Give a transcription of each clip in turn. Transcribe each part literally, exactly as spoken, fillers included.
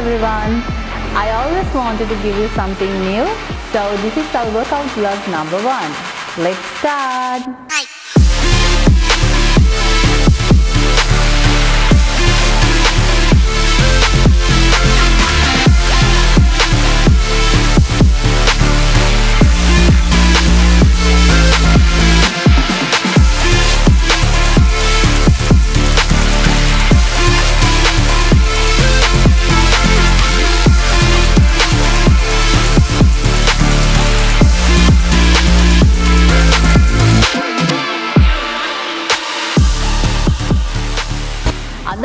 everyone! I always wanted to give you something new, so this is our workout vlog number one. Let's start! Hi.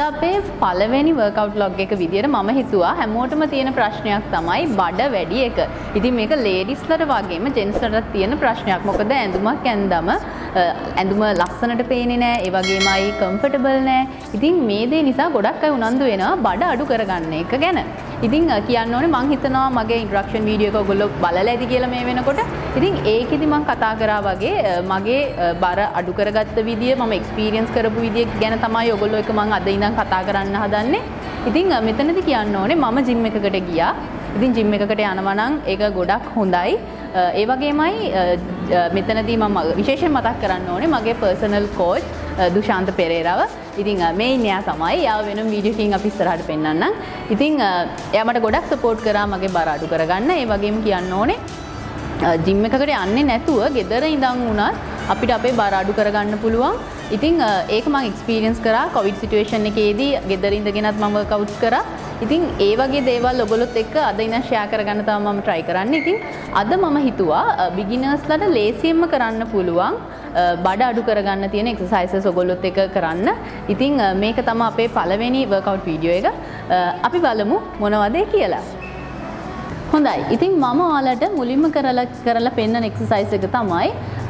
අපේ පළවෙනි workout log එක විදියට මම හිතුවා හැමෝටම තියෙන ප්‍රශ්නයක් තමයි බඩ වැඩි එක. ඉතින් මේක ladies ලට වගේම gents ලටත් තියෙන ප්‍රශ්නයක්. මොකද ඇඳුමක් ඇඳදම ඇඳුම ලස්සනට පේන්නේ නැහැ. ඒ වගේමයි comfortable නැහැ. ඉතින් මේ දේ නිසා ගොඩක් අය උනන්දු වෙනවා බඩ අඩු කරගන්න එක ගැන. ඉතින් කියන්න ඕනේ මම හිතනවා මගේ introduction video එක ඔයගොල්ලෝ බලලා ඇති කියලා මේ වෙනකොට. ඉතින් ඒකෙදි මම කතා කරා වගේ මගේ බර අඩු කරගත්ත විදිය මම experience කරපු විදිය ගැන තමයි ඔයගොල්ලෝ එක මම අද ඉඳන් කතා කරන්න හදන්නේ. ඉතින් මෙතනදී කියන්න ඕනේ මම gym එකකට ගියා. ඉතින් gym එකකට යනවා නම් ඒක ගොඩක් හොඳයි. ඒ වගේමයි මෙතනදී මම විශේෂයෙන් මතක් කරන්න ඕනේ මගේ personal coach දුෂාන්ත පෙරේරාව. ඉතින් මේ ඉන්නේ තමයි. යාව වෙනම වීඩියෝ එකකින් අපි ඉස්සරහට පෙන්නන්නම්. ඉතින් එයා මට ගොඩක් support කරා මගේ බර අඩු කරගන්න. ඒ වගේම කියන්න ඕනේ gym එකකට යන්නේ නැතුව ගෙදර ඉඳන් වුණත් අපිට අපේ බර අඩු කරගන්න පුළුවන්. ඉතින් ඒක මම experience කරා covid situation එකේදී ගෙදර ඉඳගෙනත් මම workout කරා. ඉතින් ඒ වගේ දේවල් ඔයගොල්ලොත් එක්ක අද ඉඳන් share කරගන්න තමයි මම try කරන්නේ. ඉතින් අද මම හිතුවා beginners ලට ලේසියෙන්ම කරන්න පුළුවන් බඩ අඩු කරගන්න තියෙන exercises ඔයගොල්ලොත් එක්ක කරන්න. ඉතින් මේක තමයි අපේ පළවෙනි workout video එක. අපි බලමු මොනවද කියලා. හොඳයි. ඉතින් මම ඔයාලට මුලින්ම කරලා කරලා පෙන්නන exercise එක තමයි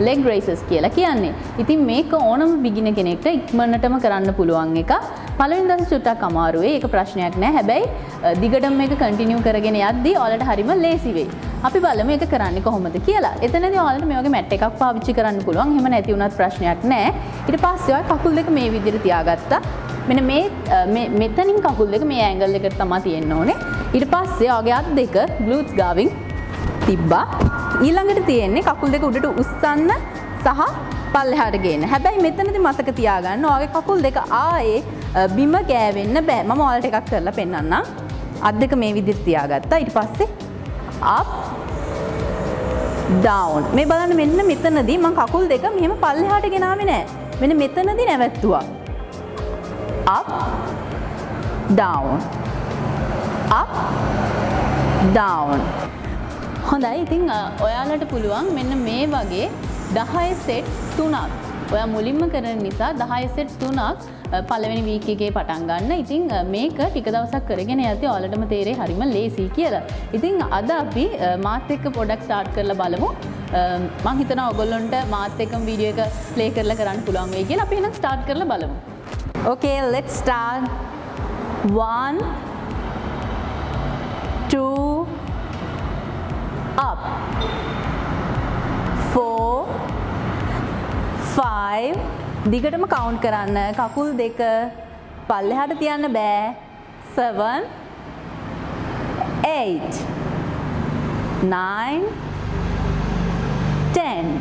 leg raises කියලා කියන්නේ. ඉතින් මේක ඕනම beginner කෙනෙක්ට ඉක්මනටම කරන්න පුළුවන් එක. පළවෙනි දවසේ චුට්ටක් අමාරුයි. ඒක ප්‍රශ්නයක් නෑ. හැබැයි දිගටම මේක continue කරගෙන යද්දී ඔයාලට හරිම ලේසි වෙයි. අපි බලමු මේක කරන්නේ කොහොමද කියලා. එතනදී ඔයාලට මේ වගේ mat එකක් පාවිච්චි කරන්න පුළුවන්. එහෙම නැති වුණත් ප්‍රශ්නයක් නෑ. ඊට පස්සේ ඔය කකුල් දෙක මේ විදිහට තියාගත්තා. මෙන්න මේ මෙතනින් කකුල් දෙක මේ ඇන්ගල් එකට තමයි තියෙන්න ඕනේ. ඊට පස්සේ ඔගේ අත් දෙක ග්ලූට්ස් ගාවින් තිබ්බා. ඊළඟට තියෙන්නේ කකුල් දෙක උඩට උස්සන්න සහ පල්ලෙහාට ගේන්න. හැබැයි මෙතනදී මතක තියාගන්න ඔගේ කකුල් දෙක ආයේ බිම ගෑවෙන්න බෑ. මම ඔයාලට එකක් කරලා පෙන්නන්නම්. අත් දෙක මේ විදිහට තියාගත්තා. ඊට පස්සේ up down. මේ බලන්න මෙන්න මෙතනදී මම කකුල් දෙක මෙහෙම පල්ලෙහාට ගෙනාවේ නෑ. මෙන්න මෙතනදී නැවැත්තුවා. Up, down, up, down. හොඳයි. ඉතින් ඔයාලට පුළුවන් මෙන්න මේ වගේ දහය set තුනක් ඔයා මුලින්ම කරන නිසා දහය set තුනක් පළවෙනි week එකේ පටන් ගන්න. ඉතින් මේක ටික දවසක් කරගෙන යද්දී ඔයාලටම තේරෙයි හරිම ලේසි කියලා. ඉතින් අද අපි මාත් එක්ක පොඩ්ඩක් start කරලා බලමු. මම හිතනවා ඔයගොල්ලන්ට මාත් එක්කම video එක play කරලා කරන්න පුළුවන් වෙයි කියලා. අපි එහෙනම් start කරලා බලමු. Okay, let's start. One, two, up, four, five. දිගටම count කරන්න. කකුල් දෙක පල්ලෙහාට තියන්න බෑ. Seven, eight, nine, ten.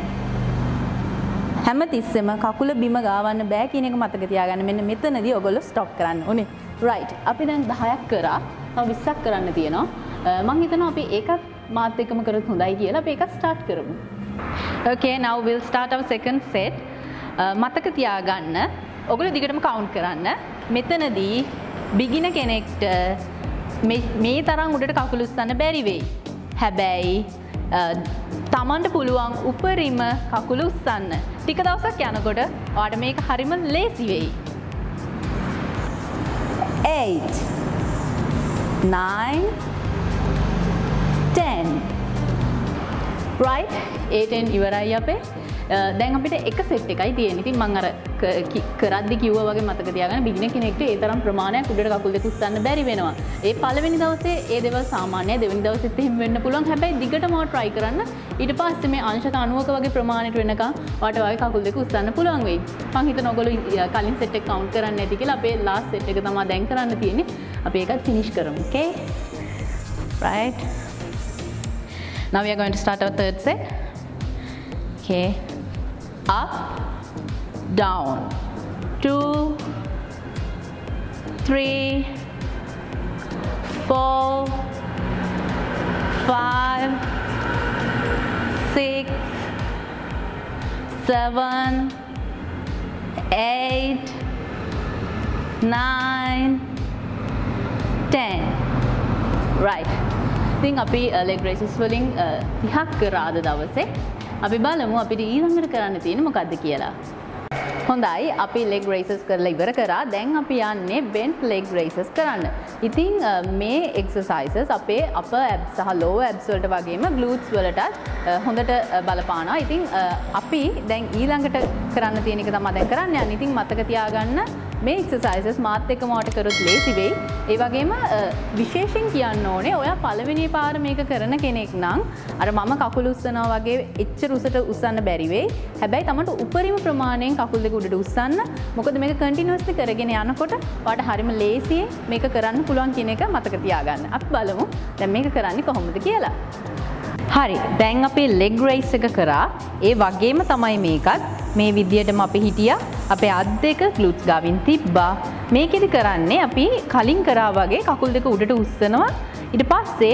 හැමතිස්සෙම කකුල බිම ගාවන්න බෑ කියන එක මතක තියාගන්න. මෙන්න මෙතනදී ඔයගොල්ලෝ ස්ටොප් කරන්න ඕනේ. රයිට්. අපි දැන් දහයක් කරා. තව විස්සක් කරන්න තියෙනවා. මම හිතනවා අපි ඒකත් මාත් එක්කම කරොත් හොඳයි කියලා. අපි ඒකත් ස්ටාර්ට් කරමු. Okay, now we'll start our second set. මතක තියාගන්න. ඔයගොල්ලෝ දිගටම කවුන්ට් කරන්න. මෙතනදී beginner කෙනෙක්ට මේ තරම් උඩට කකුල උස්සන්න බැරි වෙයි. හැබැයි තමන්ට පුළුවන් උපරිම කකුල උස්සන්න. ටික දවසක් යනකොට ඔයාට මේක හරිම ලේසි වෙයි. eight nine ten. right, eight ten ඉවරයි අපේ. දැන් අපිට එක සෙට් එකයි තියෙන්නේ. ඉතින් මම අර කරද්දි කිව්වා වගේ මතක තියාගන්න beginner කෙනෙක්ට ඒ තරම් ප්‍රමාණයක් උඩට කකුල් දෙක උස්සන්න බැරි වෙනවා. ඒ පළවෙනි දවසේ ඒ දේවල් සාමාන්‍යයි. දෙවෙනි දවසෙත් එහෙම වෙන්න පුළුවන්. හැබැයි දිගටම try කරන්න. ඊට පස්සේ මේ අංශක ninety වගේ ප්‍රමාණයට වෙනකන් ඔයාට වගේ කකුල් දෙක උස්සන්න පුළුවන් වෙයි. මම හිතන ඔයගොල්ලෝ කලින් සෙට් එක count කරන්න නැති කියලා. අපේ last set එක තමයි දැන් කරන්න තියෙන්නේ. अब एक finish karam, okay? Right. Now we are going to start our third set. Okay. Up, down, two, three, four, five, six, seven, eight, nine, ten. Right. Think api leg raises swelling thihak karada dawase. අපි බලමු අපිට ඊළඟට කරන්න තියෙන්නේ මොකද්ද කියලා. හොඳයි අපි leg raises කරලා ඉවර කරා. දැන් අපි යන්නේ bent leg raises කරන්න. ඉතින් මේ exercises අපේ upper abs සහ lower abs වලට වගේම glutes වලටත් හොඳට බලපානවා. ඉතින් අපි දැන් ඊළඟට කරන්න තියෙන එක තමයි දැන් කරන්න යන්නේ. ඉතින් මතක තියාගන්න මේ exercises මාත් එක්කම ඔයාට කරොත් ලේසි වෙයි. ඒ වගේම විශේෂයෙන් කියන්න ඕනේ ඔයා පළවෙනි පාර මේක කරන කෙනෙක් නම් අර මම කකුල උස්සනවා වගේ එච්චර උසට උස්සන්න බැරි වෙයි. හැබැයි තමන්ට උපරිම ප්‍රමාණයෙන් කකුල් දෙක උඩට උස්සන්න. මොකද මේක continuously කරගෙන යනකොට ඔයාට හරිම ලේසියෙන් මේක කරන්න පුළුවන් කියන එක මතක තියාගන්න. අපි බලමු දැන් මේක කරන්නේ කොහොමද කියලා. හරි. දැන් අපි leg raise එක කරා. ඒ වගේම තමයි මේකත් මේ විදියටම අපි හිටියා. අපේ අත් දෙක glutes ගාවින් තිබ්බා. මේකෙදි කරන්නේ අපි කලින් කරා වගේ කකුල් දෙක උඩට උස්සනවා. ඊට පස්සේ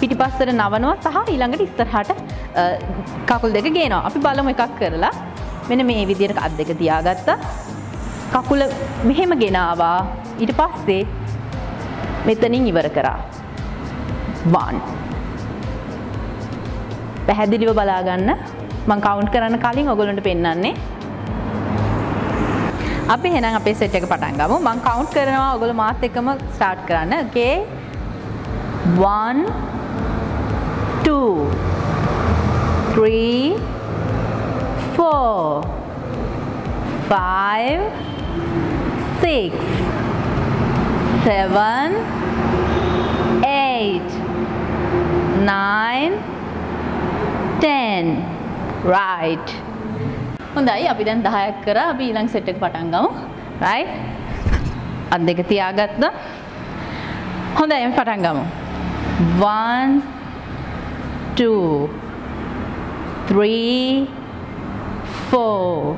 පිටිපස්සට නවනවා සහ ඊළඟට ඉස්සරහට කකුල් දෙක ගේනවා. අපි බලමු එකක් කරලා. මෙන්න මේ විදියට අත් දෙක තියාගත්තා. කකුල මෙහෙම ගෙනාවා. ඊට පස්සේ මෙතනින් ඉවර කරා. one. පැහැදිලිව බලා ගන්න. මම කවුන්ට් කරන්න කලින් ඔයගොල්ලන්ට පෙන්නන්නේ අපි එහෙනම් අපේ සෙට් එක පටන් ගමු. මම කවුන්ට් කරනවා. ඔයගොල්ලෝ මාත් එක්කම ස්ටාර්ට් කරන්න. Okay. one, two, three, four, five, six, seven, eight, nine, ten. Right. හොඳයි අපි දැන් දහයක් කරා. අපි ඊළඟ සෙට් එක පටන් ගමු. Right? අත් දෙක තියාගත්තා. හොඳයි අපි පටන් ගමු. one, two, three, four,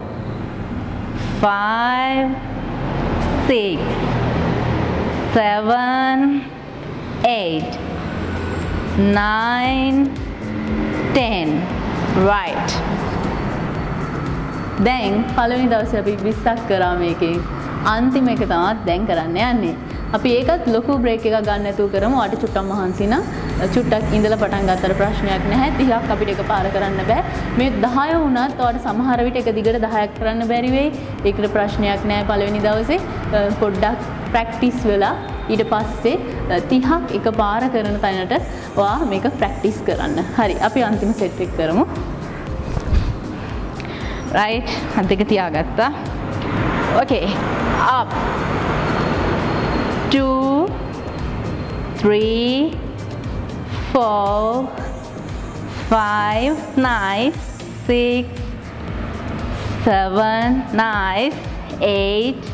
five, six, seven, eight, nine, ten. Right. දැන් පළවෙනි දවසේ අපි විස්සක් කරා මේකේ අන්තිම එක තමයි දැන් කරන්න යන්නේ. අපි ඒකත් ලොකු break එකක් ගන්න නැතුව කරමු. ඔයාට චුට්ටක් මහන්සි නම් චුට්ටක් ඉඳලා පටන් ගන්නතර ප්‍රශ්නයක් නැහැ. තිහක් අපිට එකපාර කරන්න බෑ. මේ දහය වුණත් ඔයාට සමහර විට එක දිගට දහයක් කරන්න බැරි වෙයි. ඒකට ප්‍රශ්නයක් නැහැ. පළවෙනි දවසේ පොඩ්ඩක් practice වෙලා ඊට පස්සේ තිහක් එකපාර කරන තැනට ඔයා මේක practice කරන්න. හරි. අපි අන්තිම set එක කරමු. Right, අන්තික තියාගත්තා. Okay, up, two, three, four, five, nice, six, seven, nice, eight.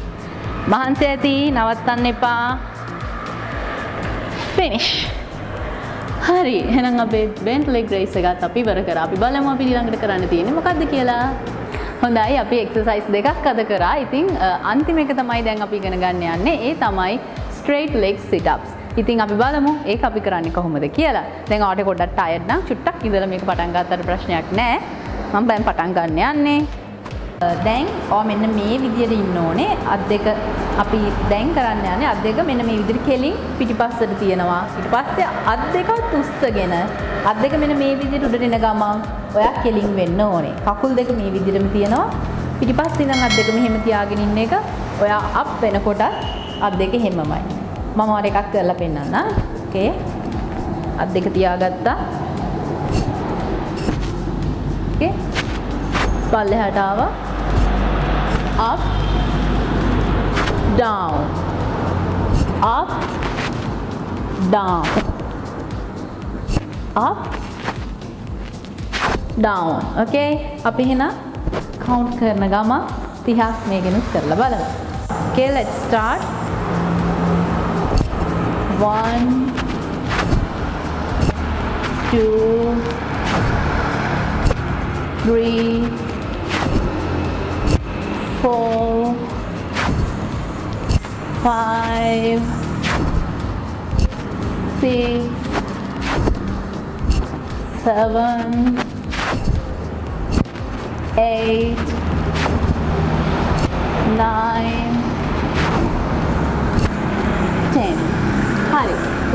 මහන්සි ඇති නවත්තන්න එපා. Finish. හරි, එහෙනම් අපේ bent leg raise එකත් අපි ඉවර කරා. අපි බලමු අපි ඊළඟට කරන්න තියෙන්නේ මොකද්ද කියලා. හොඳයි අපි exercise දෙකක් අද කරා. ඉතින් අන්තිම එක තමයි දැන් අපි ඉගෙන ගන්න යන්නේ. ඒ තමයි straight leg sit ups. ඉතින් අපි බලමු ඒක අපි කරන්නේ කොහොමද කියලා. දැන් ආට පොඩ්ඩක් tired නම් චුට්ටක් ඉඳලා මේක පටන් ගන්නතර ප්‍රශ්නයක් නැහැ. මම දැන් පටන් ගන්න යන්නේ. දැන් ඔය මෙන්න මේ විදියට ඉන්න ඕනේ. අත් දෙක අපි දැන් කරන්න යන්නේ අත් දෙක මෙන්න මේ විදියට කෙලින් පිටිපස්සට තියනවා. ඊට පස්සේ අත් දෙකත් උස්සගෙන අත් දෙක මෙන්න මේ විදියට උඩට එන ගමන් ඔයා කෙලින් වෙන්න ඕනේ. කකුල් දෙක මේ විදිහටම තියනවා. පිටිපස්සේ ඉඳන් අත් දෙක මෙහෙම තියාගෙන ඉන්න එක. ඔයා අප් වෙනකොට අත් දෙක හැමමයි. මම ඔයාලට එකක් කරලා පෙන්නන්න. Okay. අත් දෙක තියාගත්තා. Okay. පල්ලෙහාට ආවා. Up. Down. Up. Down. Up. Down. Okay. අපි එහෙනම් count කරන ගම තිහක් මේකෙනුත් කරලා බලමු. Okay, let's start. One, two, three, four, five, six, seven, eight, nine, ten.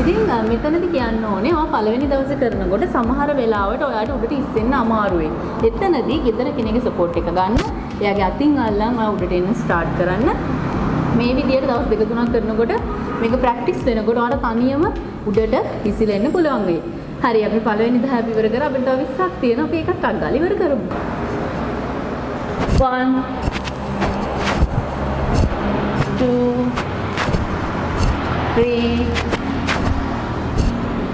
ඉතින් මෙතනදී කියන්න ඕනේ ඔයා පළවෙනි දවසේ කරනකොට සමහර වෙලාවට ඔයාට උඩට ඉස්සෙන්න අමාරුයි. එතනදී ගෙදර කෙනෙක්ගේ සපෝට් එක ගන්න. එයාගේ අතින් අල්ලන් ඔයා උඩට එන්න ස්ටාර්ට් කරන්න. මේ විදියට දවස් දෙක තුනක් කරනකොට මේක ප්‍රැක්ටිස් වෙනකොට ඔයාට තනියම උඩට ඉසිලෙන්න පුළුවන් වෙයි. හරි අපි පළවෙනි දහ අපි ඉවර කරා. අපිට තව විස්සක් තියෙනවා. අපි එකක් අක්ගාලා ඉවර කරමු. one two three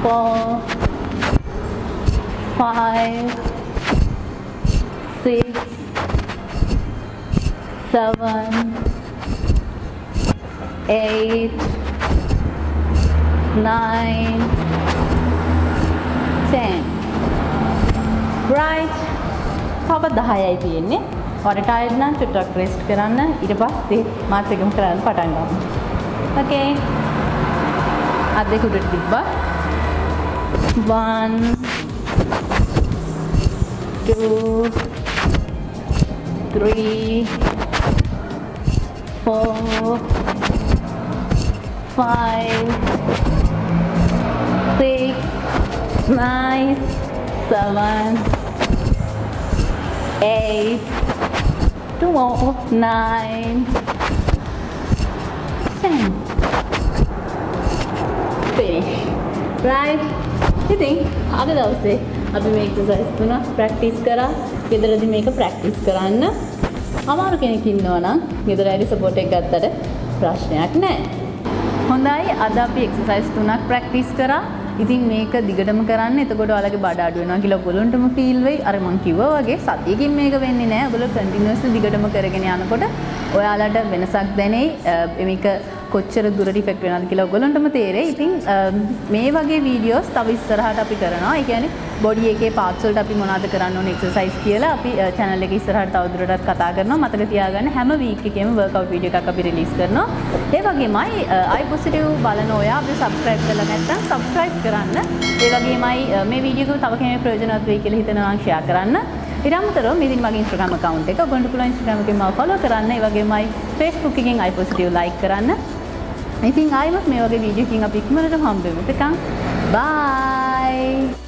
Four, five, six, seven, eight, nine, ten. Right. Papa dahaya thi ne. Or tired na chutta rest karana. Ida baste maathegam karana patanga. Okay. Aadhe kudu dibba. One, two, three, four, five, six, nine, seven, eight, two more, nine, ten. Finish. Right? I think other day, we make exercise practice kara. Either make a practice karanna. Amaru kenek innawa nan, either I support ekak gattata prashnayak naha. Hondai ada api exercise tunak practice kara. Ithin meka digatama karanna. Etakota oyalage bada adu wenawa kiyala oyaluntama feel weyi. Ara man kiwwa wage sathiyekin meka wenne naha. Ogala continuously digatama karagena yanakota oyalata wenasak denei. Meka කොච්චර දුරට effect වෙනවද කියලා ඔයගොල්ලන්ටම තේරෙයි. ඉතින් මේ වගේ videos තව ඉස්සරහට අපි කරනවා. ඒ කියන්නේ බොඩි එකේ පාර්ට්ස් වලට අපි මොනවද කරන්න ඕනේ එක්සර්සයිස් කියලා අපි channel එකේ ඉස්සරහට තව දුරටත් කතා කරනවා. මතක තියාගන්න හැම week එකේම workout video එකක් අපි release කරනවා. ඒ වගේමයි I positive බලන ඔය අපි subscribe කරලා නැත්නම් subscribe කරන්න. ඒ වගේමයි මේ වීඩියෝ එක තව කෙනෙක් ප්‍රයෝජනවත් වෙයි කියලා හිතනවා share කරන්න. ඉරාමතරෝ මේ දින මගේ Instagram account එක ඔයගොල්ලන්ට පුළුවන් Instagram එකේ මාව follow කරන්න. ඒ වගේමයි Facebook එකෙන් I positive like කරන්න. I think I must make a video king up. Bye.